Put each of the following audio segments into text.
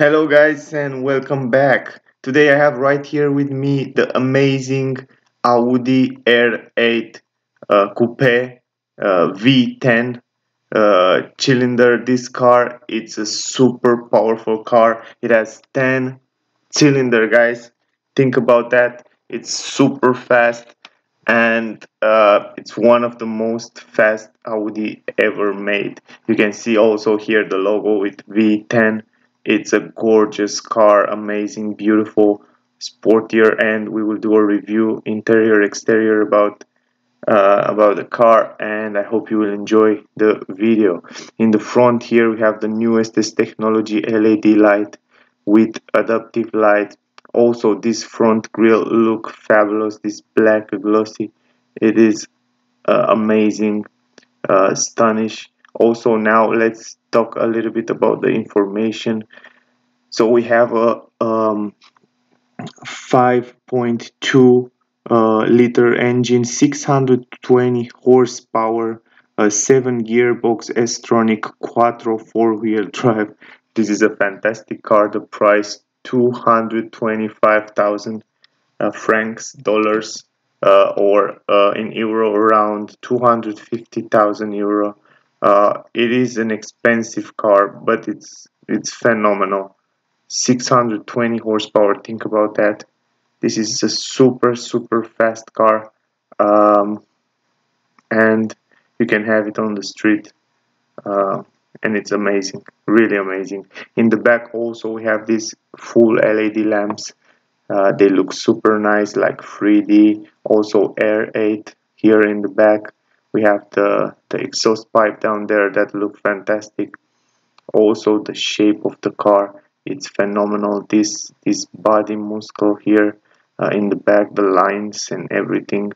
Hello guys and welcome back. Today I have right here with me the amazing Audi R8 Coupe V10 cylinder. This car, it's a super powerful car. It has 10 cylinder, guys. Think about that. It's super fast and it's one of the most fast Audi ever made. You can see also here the logo with V10. It's a gorgeous car, amazing, beautiful, sportier, and we will do a review interior, exterior about the car, and I hope you will enjoy the video. In the front here we have the newest technology LED light with adaptive light. Also this front grille look fabulous, this black glossy, it is amazing, stunning. Also now let's talk a little bit about the information. So we have a 5.2 liter engine, 620 horsepower, a 7 gearbox S-Tronic Quattro 4-wheel drive. This is a fantastic car. The price 225,000 dollars, or in euro around 250,000 euro. It is an expensive car, but it's phenomenal. 620 horsepower, think about that. This is a super fast car, and you can have it on the street, and it's amazing, really amazing. In the back also we have these full LED lamps. They look super nice, like 3D. Also R8 here in the back. We have the exhaust pipe down there that look fantastic. Also the shape of the car, it's phenomenal. This body muscle here in the back, the lines and everything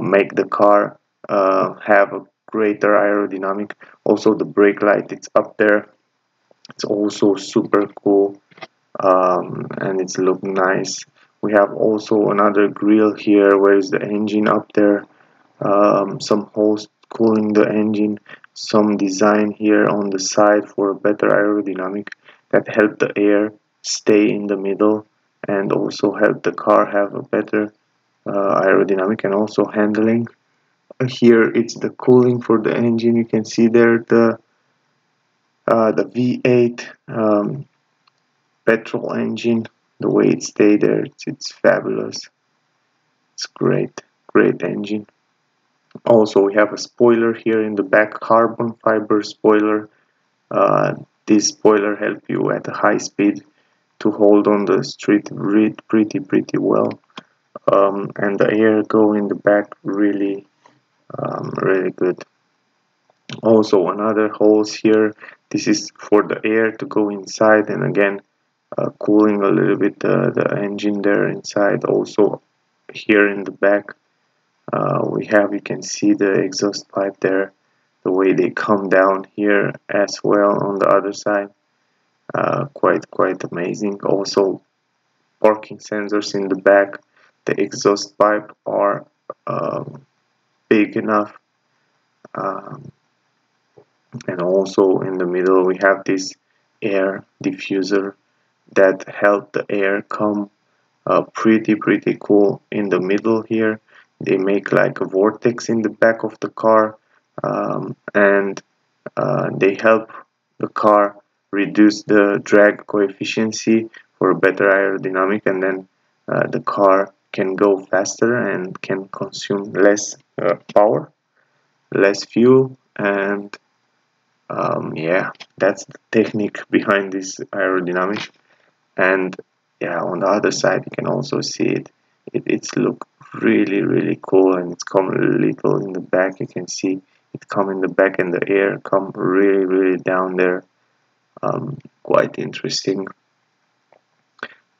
make the car have a greater aerodynamic. Also the brake light, it's up there. It's also super cool, and it's look nice. We have also another grille here. Where is the engine? Up there. Some holes cooling the engine, some design here on the side for a better aerodynamic that help the air stay in the middle and also help the car have a better aerodynamic and also handling. Here it's the cooling for the engine. You can see there the V8 petrol engine, the way it stay there, it's fabulous. It's great engine. Also we have a spoiler here in the back, carbon fiber spoiler. This spoiler help you at a high speed to hold on the street pretty well, and the air go in the back really really good. Also another holes here, this is for the air to go inside and again cooling a little bit the engine there inside. Also here in the back we have, you can see the exhaust pipe there, the way they come down here as well on the other side. Quite amazing. Also parking sensors in the back. The exhaust pipe are big enough, and also in the middle we have this air diffuser that help the air come pretty cool in the middle here. They make like a vortex in the back of the car, and they help the car reduce the drag coefficient for a better aerodynamic, and then the car can go faster and can consume less power, less fuel, and yeah, that's the technique behind this aerodynamic. And yeah, on the other side you can also see it's look really cool, and it's come a little in the back. You can see it come in the back and the air come really down there. Quite interesting.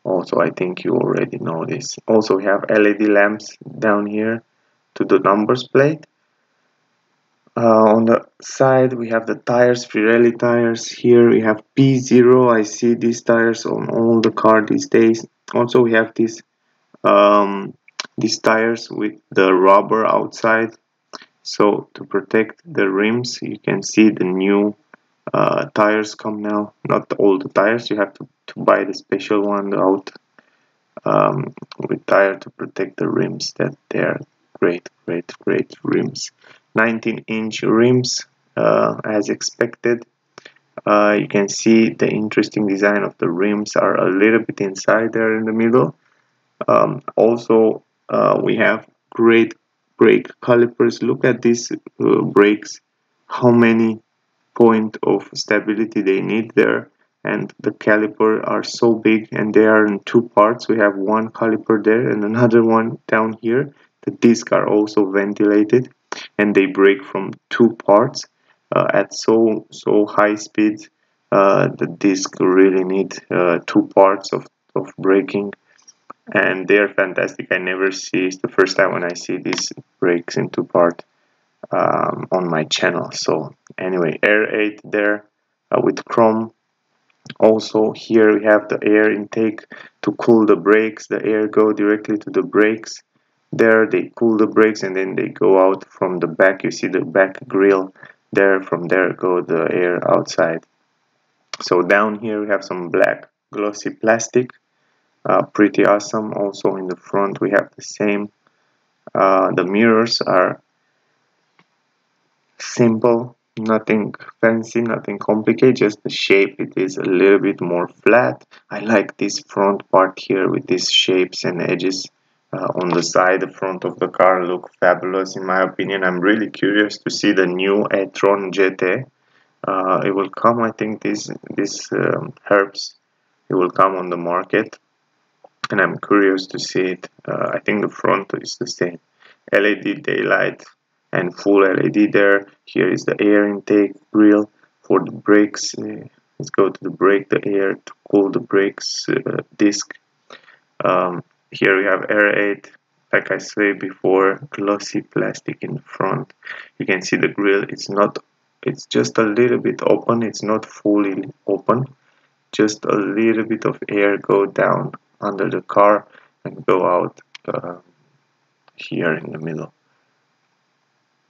Also I think you already know this. Also we have LED lamps down here to the numbers plate. On the side we have the tires, Pirelli tires. Here we have P0. I see these tires on all the car these days. Also we have these tires with the rubber outside, so to protect the rims. You can see the new Tires come now, not all the tires, you have to buy the special one out with tire to protect the rims, that they're great rims. 19-inch rims as expected. You can see the interesting design of the rims are a little bit inside there in the middle. Also we have great brake calipers. Look at these brakes, how many point of stability they need there, and the caliper are so big, and they are in two parts. We have one caliper there and another one down here. The discs are also ventilated, and they brake from two parts at so high speed. The disc really need two parts of braking, and they are fantastic. I never see, it's the first time when I see these brakes in two part on my channel. So anyway, R8 there with chrome. Also here we have the air intake to cool the brakes. The air go directly to the brakes. There they cool the brakes, and then they go out from the back. You see the back grille there, from there go the air outside. So down here we have some black glossy plastic, pretty awesome. Also in the front we have the same. The mirrors are simple, nothing fancy, nothing complicated, just the shape. It is a little bit more flat. I like this front part here with these shapes and edges on the side. The front of the car look fabulous in my opinion. I'm really curious to see the new E-tron GT. It will come, I think this herbs, it will come on the market, and I'm curious to see it. I think the front is the same, LED daylight and full LED there. Here is the air intake grill for the brakes. Let's go to the brake, the air to cool the brakes disc. Here we have R8, like I said before, glossy plastic in the front. You can see the grill, it's just a little bit open, it's not fully open. Just a little bit of air go down under the car and go out here in the middle.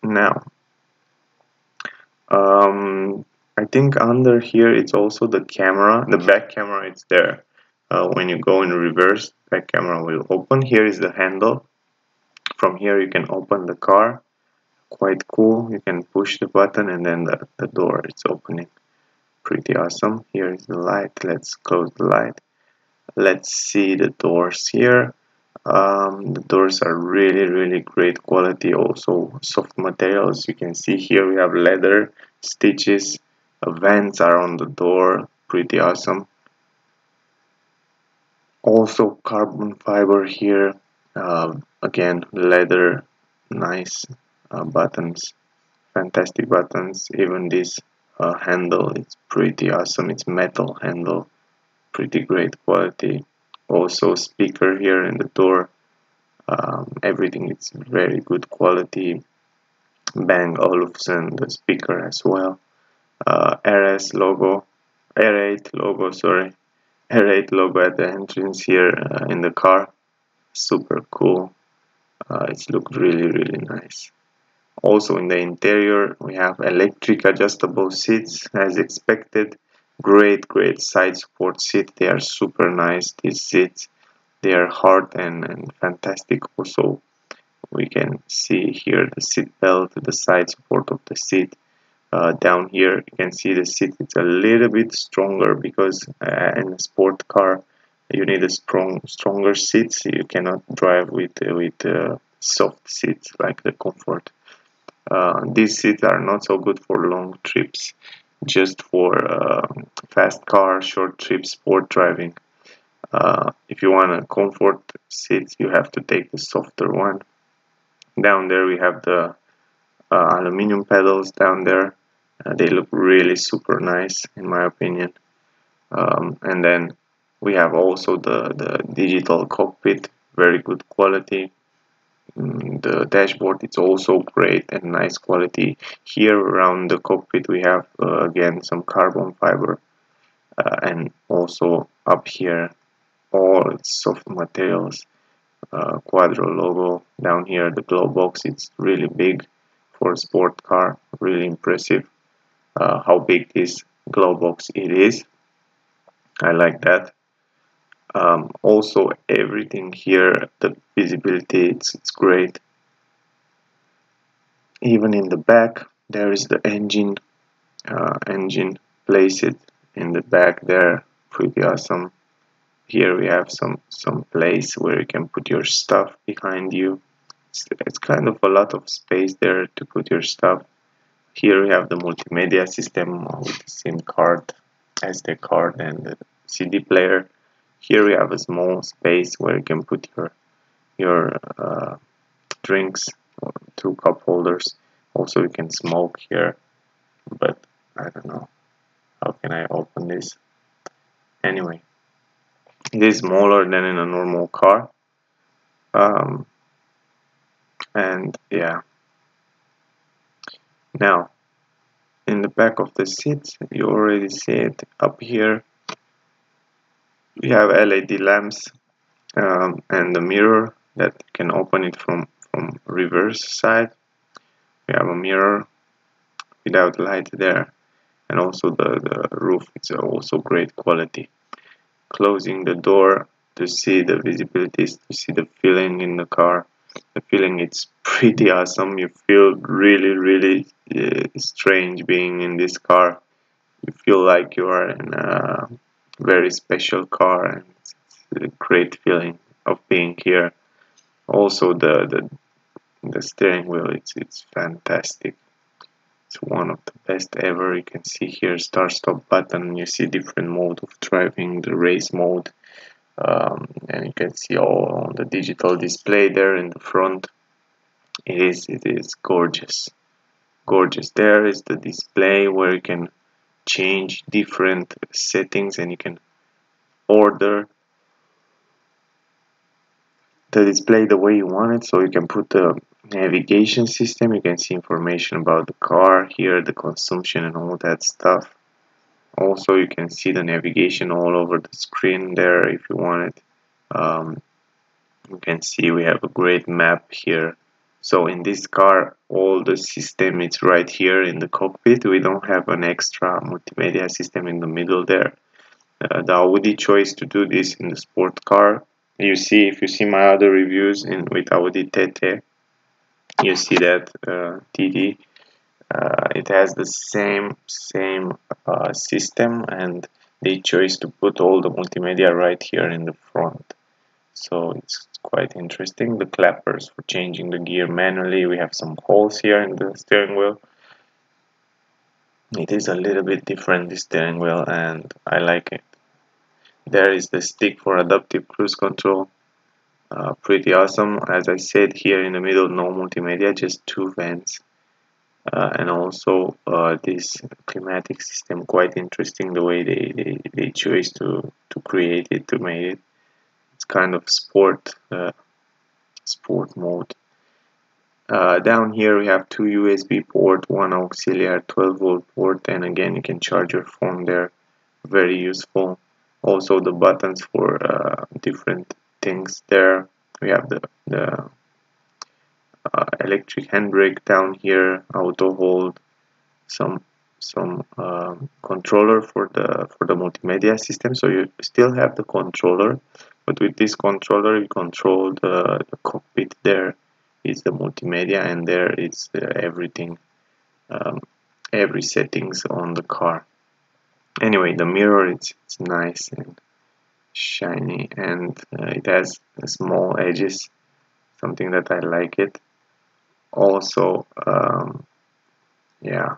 Now I think under here it's also the camera, the back camera. It's there. When you go in reverse, back camera will open. Here is the handle. From here you can open the car, quite cool. You can push the button and then the door is opening, pretty awesome. Here is the light. Let's close the light. Let's see the doors here. The doors are really great quality. Also soft materials. You can see here we have leather stitches. Vents are on the door, pretty awesome. Also carbon fiber here, again leather, nice buttons, fantastic buttons. Even this handle, it's pretty awesome. It's metal handle, pretty great quality. Also speaker here in the door. Everything is very good quality. Bang Olufsen, the speaker as well. RS logo, R8 logo, sorry, R8 logo at the entrance here in the car, super cool. It's looked really nice. Also in the interior we have electric adjustable seats as expected. Great side support seat. They are super nice, these seats. They are hard and fantastic. Also we can see here the seat belt, the side support of the seat. Down here you can see the seat, it's a little bit stronger because in a sport car you need a stronger seats. You cannot drive with soft seats like the Comfort. These seats are not so good for long trips, just for fast car, short trips, sport driving. If you want a comfort seat, you have to take the softer one. Down there we have the aluminum pedals down there. They look really super nice in my opinion. And then we have also the digital cockpit, very good quality. The dashboard, it's also great and nice quality. Here around the cockpit we have again some carbon fiber, and also up here all soft materials. Quattro logo. Down here the glow box, it's really big for a sport car, really impressive how big this glove box it is. I like that. Also everything here, the visibility, it's great. Even in the back there is the engine. Engine place it in the back there, pretty awesome. Here we have some place where you can put your stuff behind you. It's kind of a lot of space there to put your stuff. Here we have the multimedia system with the SIM card, SD card and the CD player. Here we have a small space where you can put your drinks or two cup holders. Also you can smoke here, but I don't know how can I open this. Anyway, it is smaller than in a normal car. And yeah, now in the back of the seat you already see it. Up here we have LED lamps and the mirror that can open it from reverse side. We have a mirror without light there, and also the roof is also great quality. Closing the door to see the visibility, to see the feeling in the car. The feeling, it's pretty awesome. You feel really strange being in this car. You feel like you are in a very special car, and it's a great feeling of being here. Also the steering wheel, it's fantastic. It's one of the best ever. You can see here start-stop button. You see different mode of driving, the race mode, and you can see all on the digital display there in the front. It is gorgeous, gorgeous. There is the display where you can change different settings and you can order the display the way you want it. So you can put the navigation system, you can see information about the car here, the consumption and all that stuff. Also you can see the navigation all over the screen there if you want it. You can see we have a great map here. So in this car all the system is right here in the cockpit. We don't have an extra multimedia system in the middle there. The Audi choice to do this in the sport car. You see, if you see my other reviews with Audi TT, you see that TT, it has the same system, and they chose to put all the multimedia right here in the front. So it's quite interesting. The clappers for changing the gear manually. We have some holes here in the steering wheel. It is a little bit different, the steering wheel, and I like it. There is the stick for adaptive cruise control. Pretty awesome. As I said, here in the middle no multimedia, just two vents, and also this climatic system, quite interesting the way they chose to create it, to make it. It's kind of sport mode. Down here we have two USB port, one auxiliary 12-volt port, and again you can charge your phone there. Very useful. Also the buttons for different things there. We have the electric handbrake down here, auto hold, some controller for the multimedia system. So you still have the controller, but with this controller you control the cockpit. There is the multimedia, and there is everything, every settings on the car. Anyway, the mirror, it's nice and shiny, and it has small edges, something that I like it. Also yeah,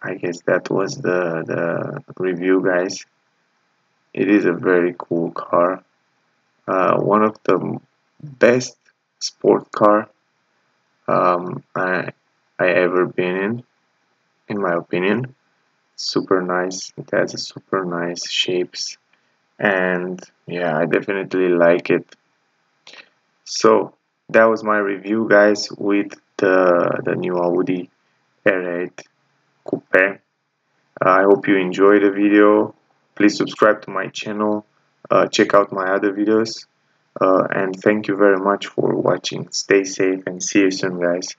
I guess that was the review, guys. It is a very cool car, one of the best sport car I ever been in my opinion. Super nice. It has a super nice shapes. And yeah, I definitely like it. So that was my review, guys, with the new Audi R8 Coupe. I hope you enjoyed the video. Please subscribe to my channel, check out my other videos, and thank you very much for watching. Stay safe and see you soon, guys.